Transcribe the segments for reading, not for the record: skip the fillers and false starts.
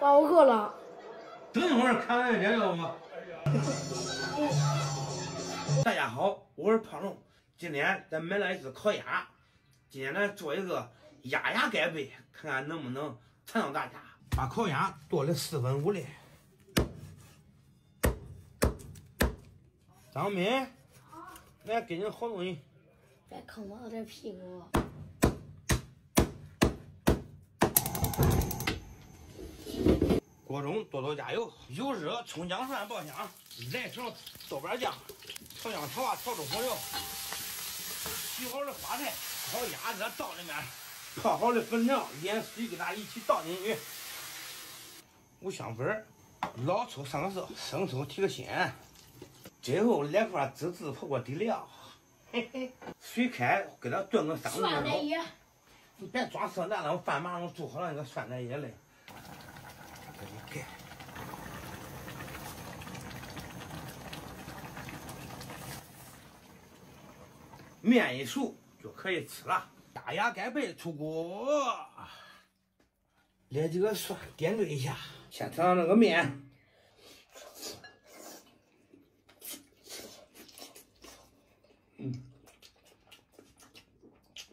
爸，我饿了。等一会儿看看这个吧。大家好，我是胖龙。今天咱买了一只烤鸭，今天咱做一个鸭盖被，看看能不能馋到大家。把烤鸭剁了4分5嘞。张斌，来给你好东西。再啃我点屁股。锅中多多加油，油热，葱姜蒜爆香，来勺豆瓣酱，调香调啊，调出红料。 洗好的花菜，好鸭子倒里面，泡好的粉条连水给它一起倒进去。五香粉，老抽3个色，生抽提个鲜，最后来块自制火锅底料。嘿嘿，水开给它炖个3-5分钟。蒜叶，你别装色难了，我饭马上煮好了，那个蒜叶嘞。给你盖。 面一熟就可以吃了。大鸭盖被出锅，来几个蒜点缀一下。先尝尝那个面，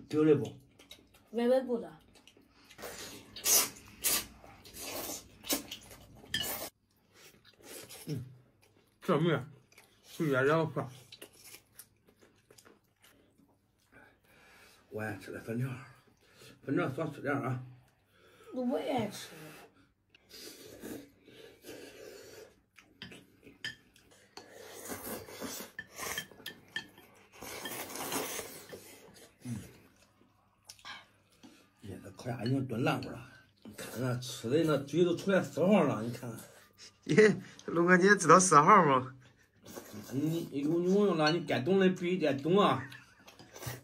丢了不？微微不的。这面是越来越香。 我爱吃的粉条，粉条少吃点啊。我也爱吃。叶子烤鸭已经炖烂乎了，你看那吃的那嘴都出来色号了，你看看。耶，龙哥，你也知道色号吗？你有牛用了，你该懂的必须得懂啊，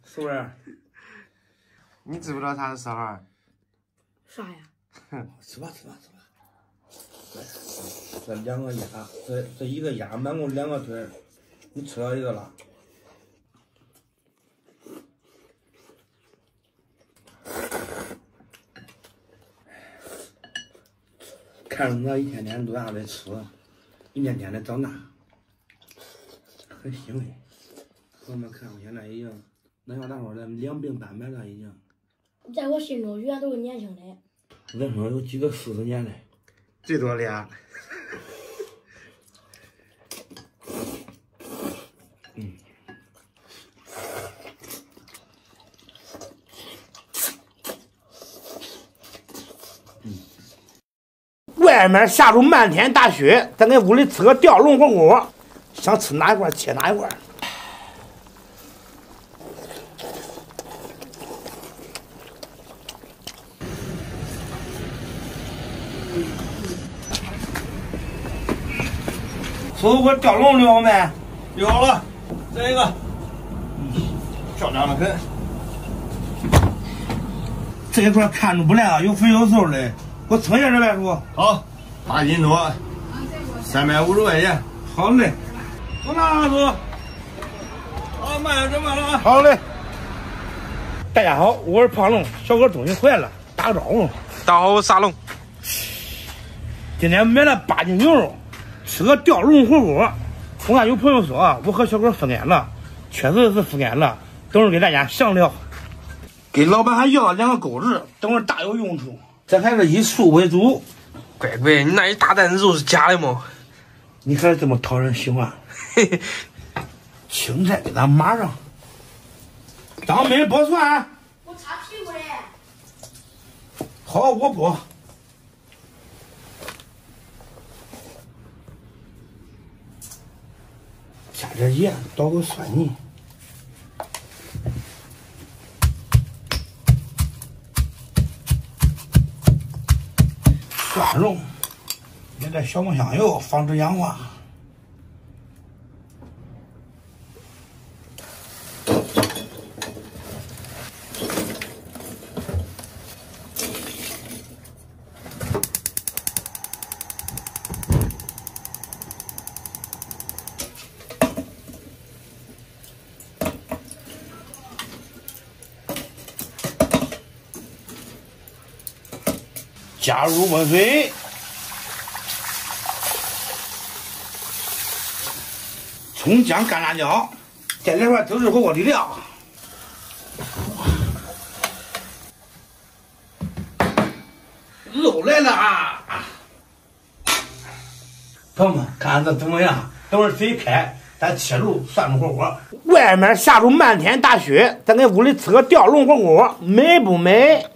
是不是？ 你知不知道他是啥玩啥呀？吃吧吃吧吃吧。这2个鸭，这1个鸭，满共2个腿，你吃到一个了。看着我一天天多大的吃，一天天的长大，很欣慰。朋友们看，我现在已经能像大伙儿的2鬓斑白了，已经。 在我心中，永远都是年轻人。人生有几个40年的？最多俩。外面下着漫天大雪，咱给屋里吃个吊笼火锅，想吃哪一块切哪一块。 出锅吊笼溜好没？溜好了，再一个，漂亮的很。这一块看着不赖啊，有肥有瘦的。我称一下这外叔。好，8斤多，350块钱。好嘞。走啦，叔。好，慢点，慢点啊。好嘞。大家好，我是胖龙，小哥终于回来了，打个招呼。大家好，我是沙龙。今天买了8斤牛肉。 吃个吊笼火锅，我看有朋友说啊，我和小哥分开了，确实是分开了。等会儿给大家详聊。给老板还要了2个钩子，等会儿大有用处。咱还是以素为主。乖乖，你那一大袋子肉是假的吗？你还是这么讨人喜欢。嘿嘿。青菜给咱码上。张斌剥蒜。我擦屁股嘞。好，我剥。 加点盐，捣个蒜泥。蒜蓉，来点小磨香油，防止氧化。加入温水，葱姜干辣椒，再来块都是火锅底料。 肉来了啊！朋友们，看这怎么样？等会儿水开，咱切入涮火锅。外面下着漫天大雪，咱给屋里吃个吊笼火锅，美不美？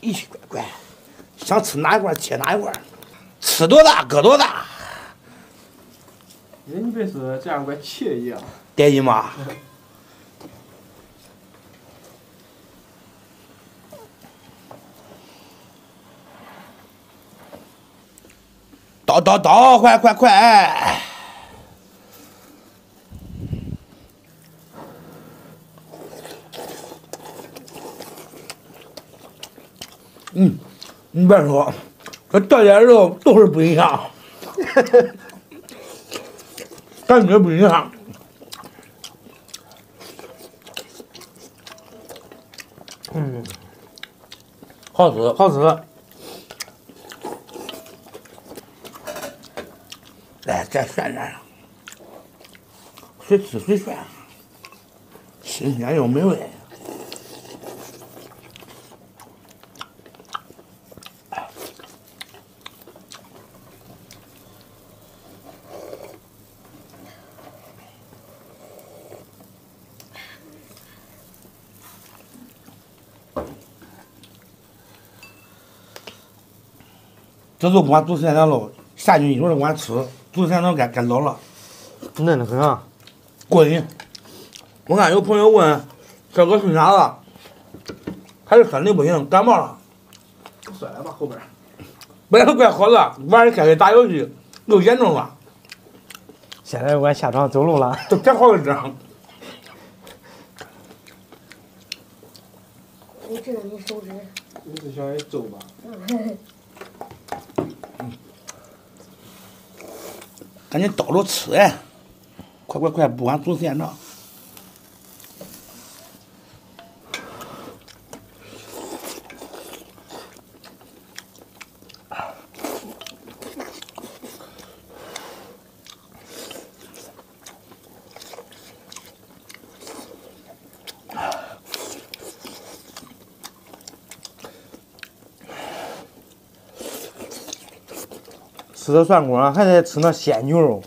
咦，乖乖，想吃哪一块切哪一块，吃多大搁多大。哎，你别说这样怪惬意啊！惬意吗？叨叨叨，快快快！嗯，你别说，这这些肉都是不一样，感觉不一样。嗯，好吃，好吃。 哎，再涮涮，随吃随涮，新鲜又美味。这肉光煮三两肉，下去一会儿光吃。 煮三道干老了，嫩得很啊，过瘾。我看有朋友问，这个是啥子？还是身体不行，感冒了。摔了吧后边。本来怪好了，晚上开始打游戏，又严重了。现在我下床走路了，都别好了这样。你这个你手指。你是想揍吧？赶紧倒着吃哎！快快快，不管煮时间长。吃这涮锅还得吃那鲜牛肉，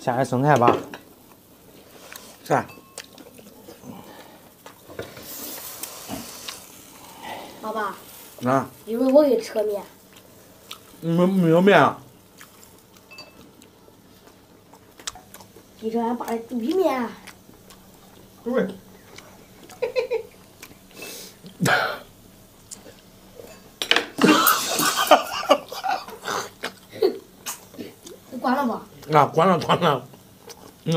下点生菜吧。是。爸爸。啊。一会儿我给吃个面。没有面啊。你这俺爸的肚皮面。对。啊，关了，关了。门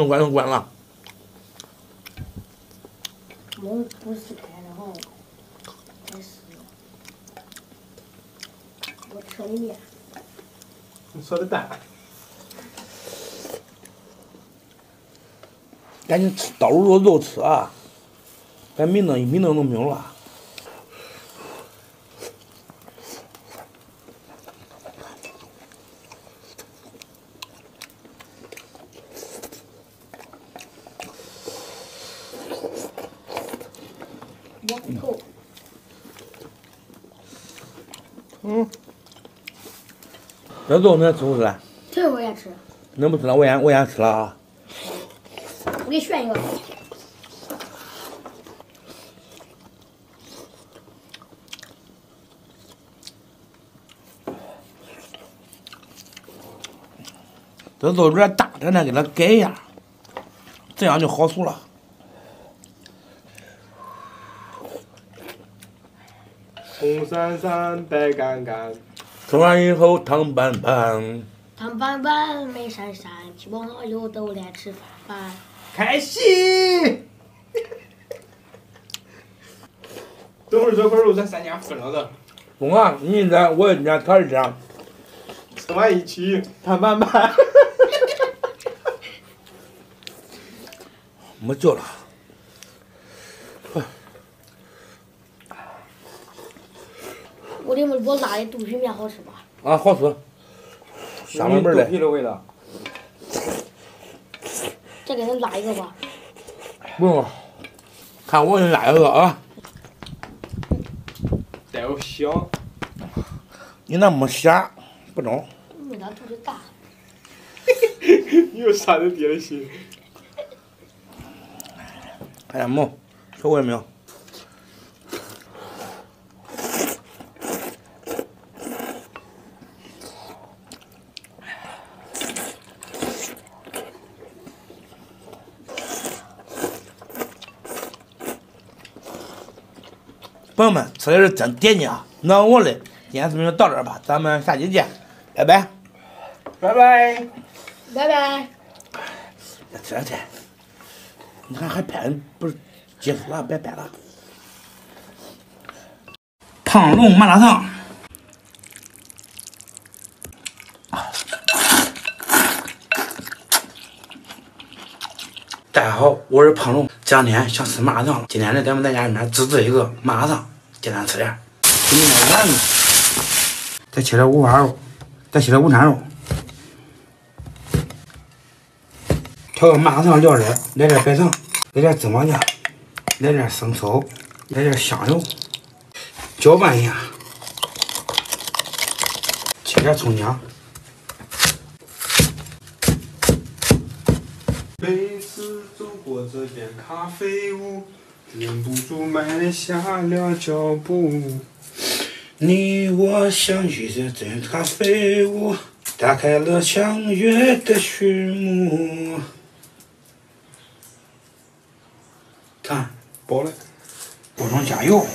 不是开的哈，还是我吃的面。你说的蛋。赶紧吃，倒入肉吃啊！别没弄都没有了。 这肉能吃不吃？这我也吃。能不吃了？我也吃了啊。我给你炫一个。这肉有点大，咱再给它改一下，这样就好熟了。 红闪闪，白干干。吃完以后烫板板。烫板板，美闪闪，吃饱了又都来吃饭饭。开心。等会儿这块肉咱三家分了的。中啊，你一家，我一家，他一家。吃完一起烫板板。没救了。我拉的肚皮面好吃吧？啊，好吃。啥味儿嘞？肚皮的味道。再给他拉一个吧。不用了，看我给你拉一个啊。带有香。你那没虾，不中。你那肚子大。你有啥子别的心？哎呀，梦，受过没有？ 朋友们，吃的是真惦记啊！那我嘞，今天视频就到这儿吧，咱们下期见，拜拜，拜拜，拜拜。这天，你看还拍不是结束了，别拍了。胖龙麻辣烫，大家好，我是胖龙。 这两天想吃麻辣烫了，今天呢咱们在家里面自制一个麻辣烫，简单吃点。今天丸子，再切点五花肉，再切点午餐肉，调个麻辣烫料汁，来点白糖，来点芝麻酱，来点生抽，来点香油，搅拌一下。切点葱姜。杯子。 我这间咖啡屋，忍不住慢下了脚步。你我相聚在这间咖啡屋，打开了相约的序幕。看，包了，不能加油。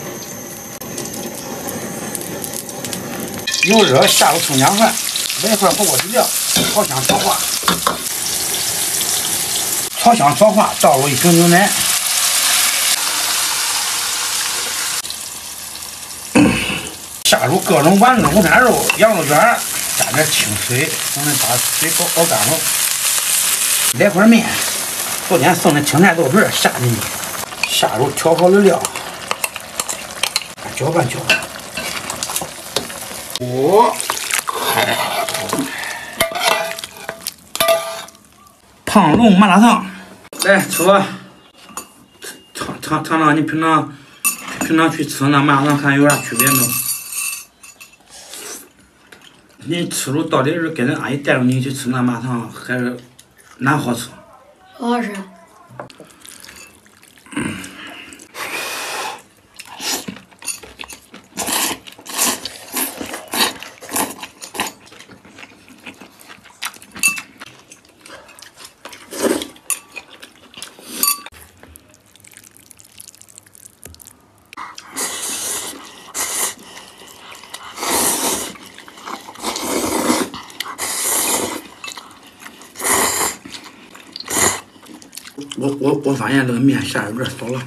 油热下入葱姜蒜，来一块火锅底料，炒香炒化。 炒香炒化，倒入一瓶牛奶，下入各种丸子、午餐肉、羊肉卷，加点清水，我们把水熬干了。来块面，昨天剩的青菜豆皮下进去，下入调好的料，搅拌搅拌。五。胖龙麻辣烫，来吃吧。尝尝你平常去吃那麻辣烫，看有啥区别没？你吃着到底是跟着阿姨带着你去吃那麻辣烫，还是哪好吃？好吃。我发现这个面馅有点少了，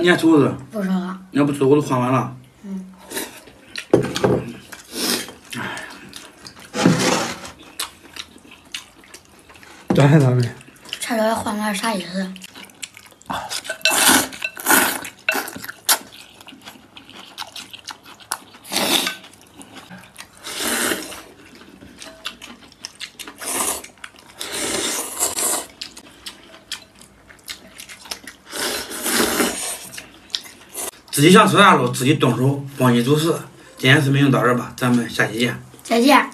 你还吃不吃？不吃了。你要不吃，我都换完了。嗯。咋还咋没？差点换完啥意思？自己想吃啥了，自己动手帮你做事。今天视频就到这吧，咱们下期见。再见。